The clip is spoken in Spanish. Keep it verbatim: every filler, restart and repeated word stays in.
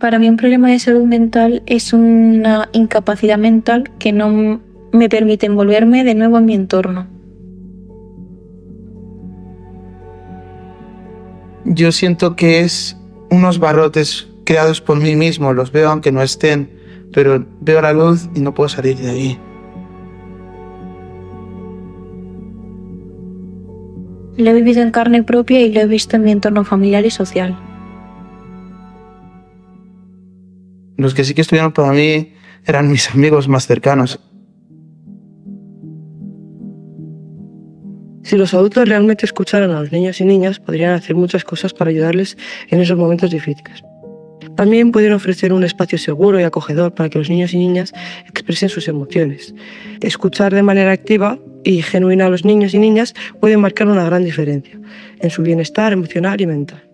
Para mí un problema de salud mental es una incapacidad mental que no me permite envolverme de nuevo en mi entorno. Yo siento que es unos barrotes creados por mí mismo, los veo aunque no estén, pero veo la luz y no puedo salir de ahí. Lo he vivido en carne propia y lo he visto en mi entorno familiar y social. Los que sí que estuvieron para mí eran mis amigos más cercanos. Si los adultos realmente escucharan a los niños y niñas, podrían hacer muchas cosas para ayudarles en esos momentos difíciles. También pueden ofrecer un espacio seguro y acogedor para que los niños y niñas expresen sus emociones. Escuchar de manera activa y genuina a los niños y niñas puede marcar una gran diferencia en su bienestar emocional y mental.